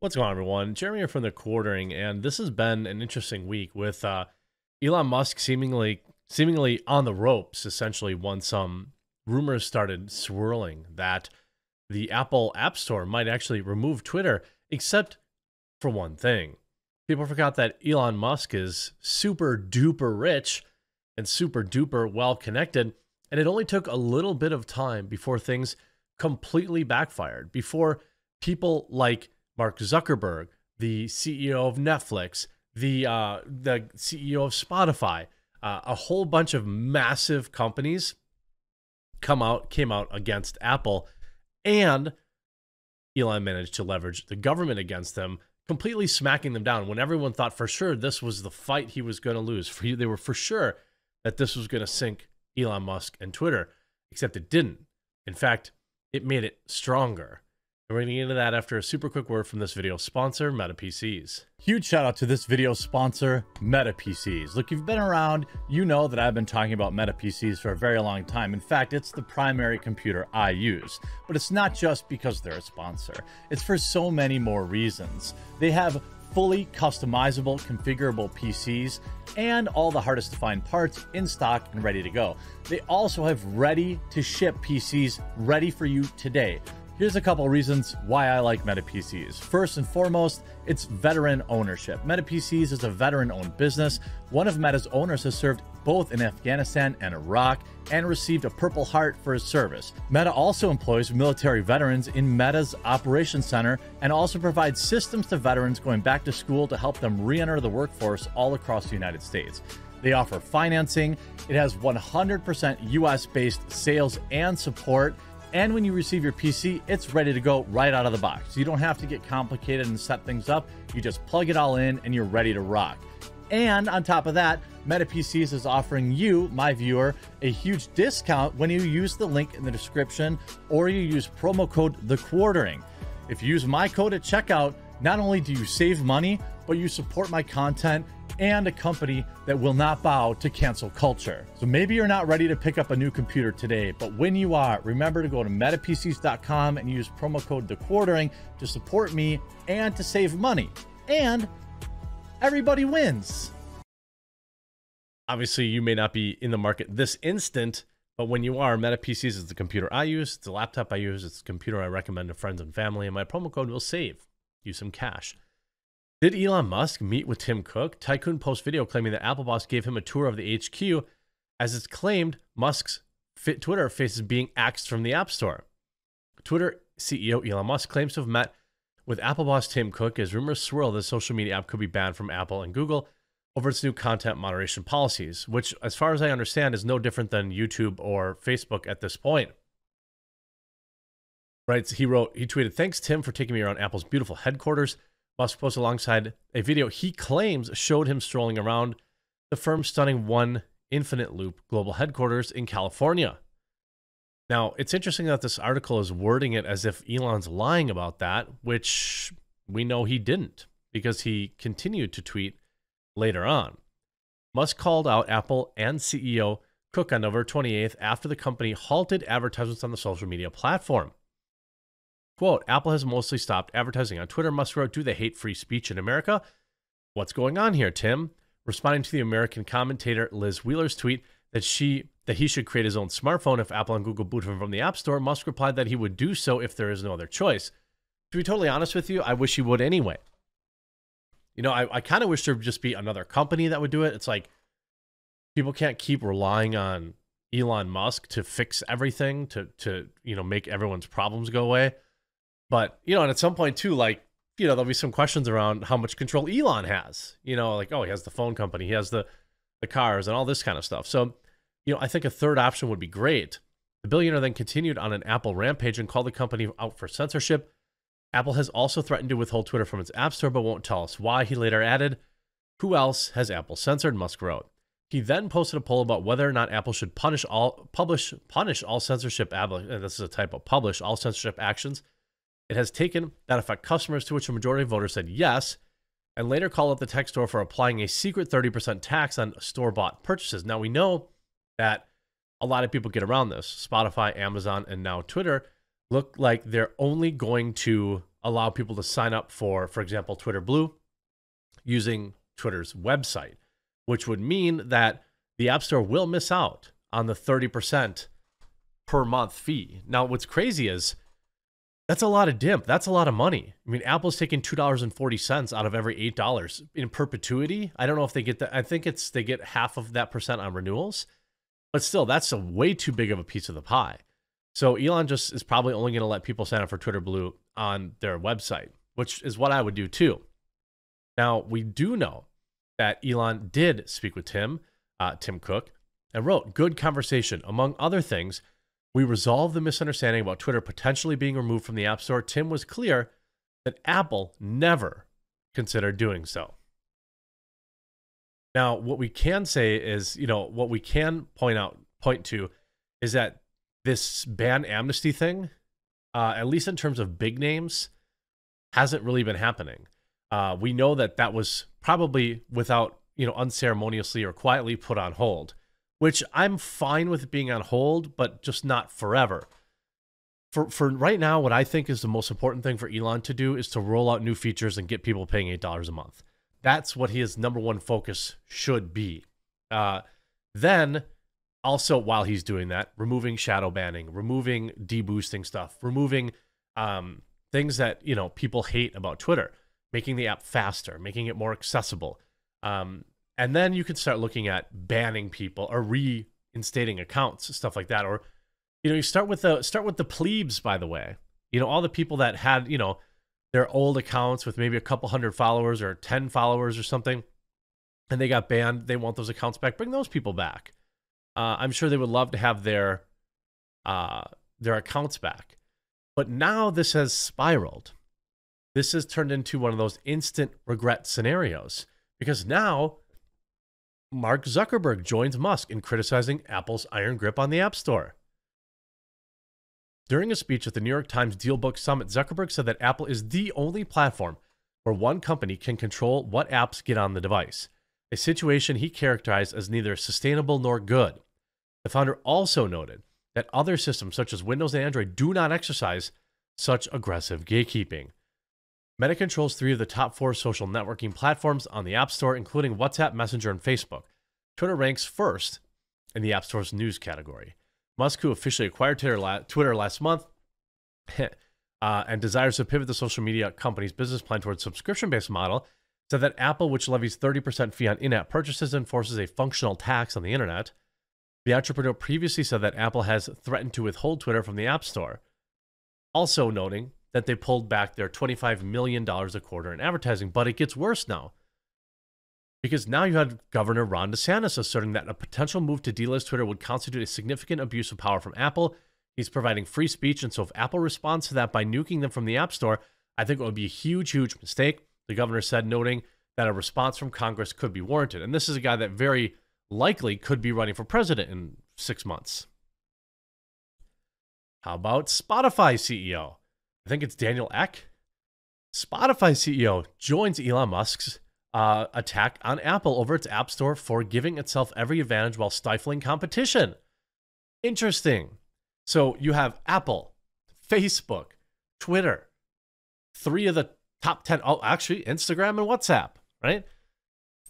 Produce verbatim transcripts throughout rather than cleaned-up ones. What's going on, everyone? Jeremy here from The Quartering, and this has been an interesting week with uh, Elon Musk seemingly seemingly on the ropes, essentially, once some rumors started swirling that the Apple App Store might actually remove Twitter, except for one thing. People forgot that Elon Musk is super-duper rich and super-duper well-connected, and it only took a little bit of time before things completely backfired, before people like Mark Zuckerberg, the C E O of Netflix, the uh, the C E O of Spotify, uh, a whole bunch of massive companies come out came out against Apple, and Elon managed to leverage the government against them, completely smacking them down. When everyone thought for sure this was the fight he was going to lose, for they were for sure that this was going to sink Elon Musk and Twitter, except it didn't. In fact, it made it stronger. And we're going to get into that after a super quick word from this video sponsor, Meta P Cs. Huge shout out to this video sponsor, Meta P Cs. Look, you've been around, you know that I've been talking about Meta P Cs for a very long time. In fact, it's the primary computer I use, but it's not just because they're a sponsor. It's for so many more reasons. They have fully customizable, configurable P Cs and all the hardest to find parts in stock and ready to go. They also have ready to ship P Cs ready for you today. Here's a couple reasons why I like Meta P Cs. First and foremost, it's veteran ownership. Meta P Cs is a veteran-owned business. One of Meta's owners has served both in Afghanistan and Iraq and received a Purple Heart for his service. Meta also employs military veterans in Meta's Operations Center and also provides systems to veterans going back to school to help them re-enter the workforce all across the United States. They offer financing. It has one hundred percent U S-based sales and support. And when you receive your P C, it's ready to go right out of the box. You don't have to get complicated and set things up. You just plug it all in and you're ready to rock. And on top of that, Meta P Cs is offering you, my viewer, a huge discount when you use the link in the description or you use promo code THEQUARTERING. If you use my code at checkout, not only do you save money, but you support my content and a company that will not bow to cancel culture. So maybe you're not ready to pick up a new computer today, but when you are, remember to go to meta p c s dot com and use promo code THEQUARTERING to support me and to save money. And everybody wins. Obviously, you may not be in the market this instant, but when you are, Meta P Cs is the computer I use, it's the laptop I use, it's the computer I recommend to friends and family, and my promo code will save you some cash. Did Elon Musk meet with Tim Cook? Tycoon posts video claiming that Apple boss gave him a tour of the H Q. As it's claimed, Musk's fit Twitter faces being axed from the App Store. Twitter C E O Elon Musk claims to have met with Apple boss Tim Cook as rumors swirl that social media app could be banned from Apple and Google over its new content moderation policies, which, as far as I understand, is no different than YouTube or Facebook at this point. Right? So he wrote, he tweeted, "Thanks, Tim, for taking me around Apple's beautiful headquarters." Musk posted alongside a video he claims showed him strolling around the firm's stunning One Infinite Loop global headquarters in California. Now, it's interesting that this article is wording it as if Elon's lying about that, which we know he didn't, because he continued to tweet later on. Musk called out Apple and C E O Cook on November twenty-eighth after the company halted advertisements on the social media platform. Quote, "Apple has mostly stopped advertising on Twitter," Musk wrote. "Do they hate free speech in America? What's going on here, Tim?" Responding to the American commentator Liz Wheeler's tweet that she that he should create his own smartphone if Apple and Google boot him from the App Store, Musk replied that he would do so if there is no other choice. To be totally honest with you, I wish he would anyway. You know, I, I kind of wish there would just be another company that would do it. It's like people can't keep relying on Elon Musk to fix everything, to, to you know, make everyone's problems go away. But, you know, and at some point, too, like, you know, there'll be some questions around how much control Elon has. You know, like, oh, he has the phone company, he has the, the cars and all this kind of stuff. So, you know, I think a third option would be great. The billionaire then continued on an Apple rampage and called the company out for censorship. Apple has also threatened to withhold Twitter from its App Store, but won't tell us why. He later added, "Who else has Apple censored?" Musk wrote. He then posted a poll about whether or not Apple should punish all, publish, punish all censorship, and this is a typo, publish all censorship actions it has taken that affect customers, to which a majority of voters said yes, and later called out the tech store for applying a secret thirty percent tax on store-bought purchases. Now, we know that a lot of people get around this. Spotify, Amazon, and now Twitter look like they're only going to allow people to sign up for, for example, Twitter Blue using Twitter's website, which would mean that the App Store will miss out on the thirty percent per month fee. Now, what's crazy is that's a lot of dimp. That's a lot of money. I mean, Apple's taking two dollars and forty cents out of every eight dollars in perpetuity. I don't know if they get that. I think it's they get half of that percent on renewals. But still, that's a way too big of a piece of the pie. So Elon just is probably only going to let people sign up for Twitter Blue on their website, which is what I would do too. Now, we do know that Elon did speak with Tim, uh, Tim Cook, and wrote, "Good conversation. Among other things, we resolved the misunderstanding about Twitter potentially being removed from the App Store. Tim was clear that Apple never considered doing so." Now, what we can say is, you know, what we can point out, point to is that this ban amnesty thing, uh, at least in terms of big names, hasn't really been happening. Uh, we know that that was probably without, you know, unceremoniously or quietly put on hold, which I'm fine with being on hold, but just not forever. For, for right now, what I think is the most important thing for Elon to do is to roll out new features and get people paying eight dollars a month. That's what his number one focus should be. Uh, then, also, while he's doing that, removing shadow banning, removing deboosting stuff, removing um, things that, you know, people hate about Twitter, making the app faster, making it more accessible. Um, and then you can start looking at banning people or reinstating accounts, stuff like that. Or, you know, you start with the start with the plebes, by the way. You know, all the people that had, you know, their old accounts with maybe a couple hundred followers or ten followers or something, and they got banned. They want those accounts back. Bring those people back. Uh, I'm sure they would love to have their uh, their accounts back. But now this has spiraled. This has turned into one of those instant regret scenarios, because now Mark Zuckerberg joins Musk in criticizing Apple's iron grip on the App Store. During a speech at the New York Times DealBook Summit, Zuckerberg said that Apple is the only platform where one company can control what apps get on the device, a situation he characterized as neither sustainable nor good. The founder also noted that other systems such as Windows and Android do not exercise such aggressive gatekeeping. Meta controls three of the top four social networking platforms on the App Store, including WhatsApp, Messenger, and Facebook. Twitter ranks first in the App Store's news category. Musk, who officially acquired Twitter last month uh, and desires to pivot the social media company's business plan towards a subscription-based model, said that Apple, which levies thirty percent fee on in-app purchases, enforces a functional tax on the internet. The entrepreneur previously said that Apple has threatened to withhold Twitter from the App Store, also noting that they pulled back their twenty-five million dollars a quarter in advertising. But it gets worse now, because now you had Governor Ron DeSantis asserting that a potential move to delist Twitter would constitute a significant abuse of power from Apple. He's providing free speech, and so if Apple responds to that by nuking them from the App Store, I think it would be a huge, huge mistake, the governor said, noting that a response from Congress could be warranted. And this is a guy that very likely could be running for president in six months. How about Spotify C E O? I think it's Daniel Ek. Spotify C E O joins Elon Musk's Uh, attack on Apple over its App Store for giving itself every advantage while stifling competition. Interesting. So you have Apple, Facebook, Twitter, three of the top ten, oh, actually Instagram and WhatsApp, right?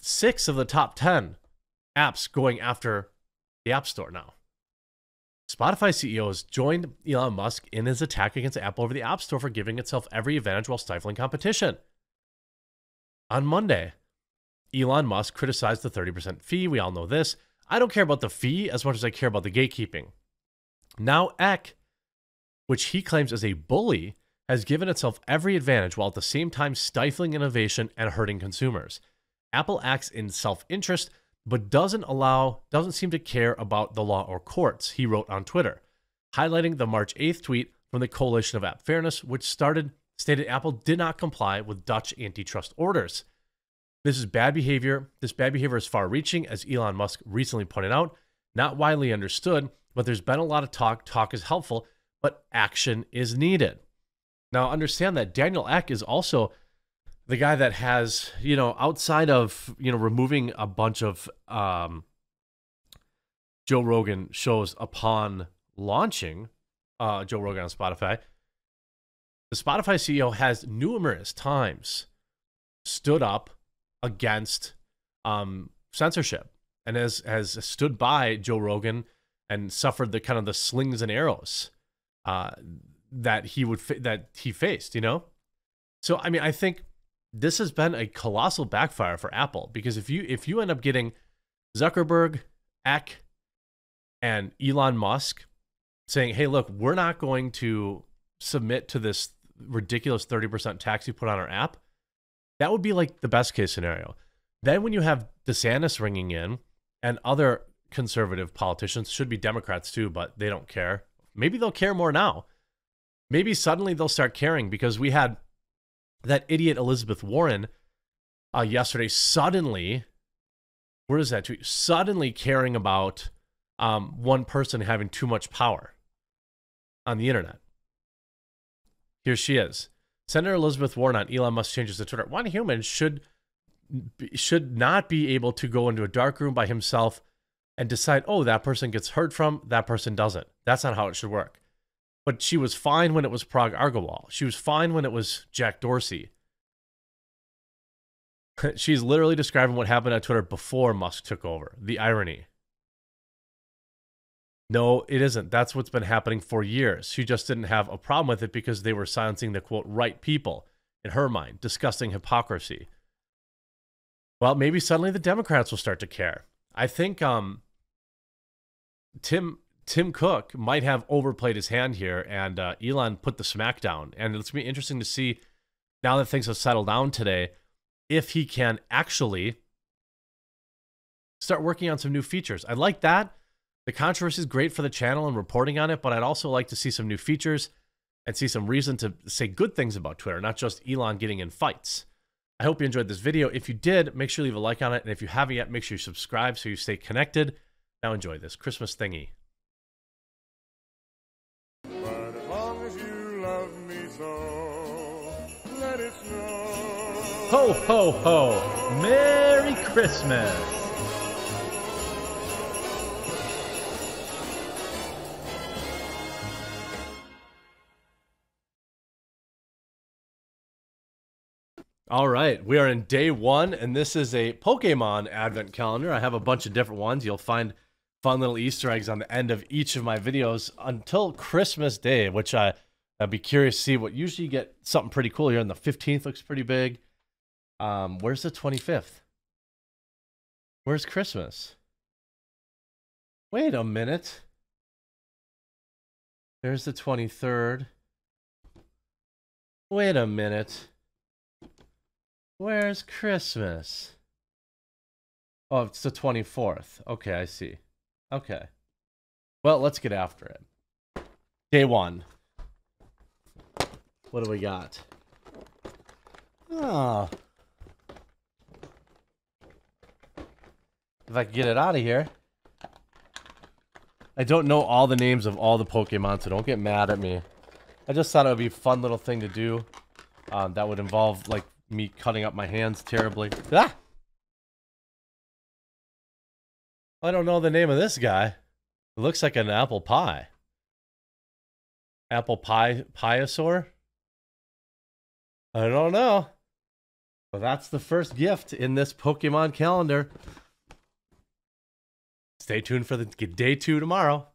Six of the top ten apps going after the App Store now. Spotify C E O has joined Elon Musk in his attack against Apple over the App Store for giving itself every advantage while stifling competition. On Monday, Elon Musk criticized the thirty percent fee. We all know this. I don't care about the fee as much as I care about the gatekeeping. Now Ek, which he claims is a bully, has given itself every advantage while at the same time stifling innovation and hurting consumers. Apple acts in self-interest, but doesn't allow, doesn't seem to care about the law or courts, he wrote on Twitter, highlighting the March eighth tweet from the Coalition of App Fairness, which started stated Apple did not comply with Dutch antitrust orders. This is bad behavior. This bad behavior is far-reaching, as Elon Musk recently pointed out, not widely understood, but there's been a lot of talk. Talk is helpful, but action is needed. Now, understand that Daniel Ek is also the guy that has, you know, outside of, you know, removing a bunch of um, Joe Rogan shows upon launching uh, Joe Rogan on Spotify, The Spotify C E O has numerous times stood up against um, censorship and has, has stood by Joe Rogan and suffered the kind of the slings and arrows uh, that he would that he faced, you know? So, I mean, I think this has been a colossal backfire for Apple, because if you if you end up getting Zuckerberg, Ek, and Elon Musk saying, hey, look, we're not going to submit to this ridiculous thirty percent tax you put on our app, that would be like the best case scenario. Then when you have DeSantis ringing in and other conservative politicians, should be Democrats too, but they don't care. Maybe they'll care more now. Maybe suddenly they'll start caring, because we had that idiot Elizabeth Warren uh, yesterday suddenly, where is that tweet? Suddenly caring about um, one person having too much power on the internet. Here she is. Senator Elizabeth Warren on Elon Musk changes to Twitter. One human should should not be able to go into a dark room by himself and decide, oh, that person gets heard from, that person doesn't. That's not how it should work. But she was fine when it was Parag Agrawal. She was fine when it was Jack Dorsey. She's literally describing what happened on Twitter before Musk took over. The irony. No, it isn't. That's what's been happening for years. She just didn't have a problem with it because they were silencing the, quote, right people, in her mind. Disgusting hypocrisy. Well, maybe suddenly the Democrats will start to care. I think um, Tim Tim Cook might have overplayed his hand here, and uh, Elon put the smack down. And it's going to be interesting to see, now that things have settled down today, if he can actually start working on some new features. I like that. The controversy is great for the channel and reporting on it, but I'd also like to see some new features and see some reason to say good things about Twitter, not just Elon getting in fights. I hope you enjoyed this video. If you did, make sure you leave a like on it. And if you haven't yet, make sure you subscribe so you stay connected. Now enjoy this Christmas thingy. But as long as you love me so, let it snow. Ho, ho, ho. Merry Christmas. All right, we are in day one, and this is a Pokemon advent calendar. I have a bunch of different ones. You'll find fun little Easter eggs on the end of each of my videos until Christmas Day, which I, I'd be curious to see what. Usually you get something pretty cool here, and the fifteenth looks pretty big. Um, where's the twenty-fifth? Where's Christmas? Wait a minute. There's the twenty-third. Wait a minute. Where's Christmas? Oh, it's the twenty-fourth. Okay, I see. Okay. Well, let's get after it. Day one. What do we got? Oh. If I can get it out of here. I don't know all the names of all the Pokemon, so don't get mad at me. I just thought it would be a fun little thing to do. Um, that would involve, like, me cutting up my hands terribly. Ah! I don't know the name of this guy. It looks like an apple pie. Apple pie piosaur? I don't know. Well, that's the first gift in this Pokemon calendar. Stay tuned for the day two tomorrow.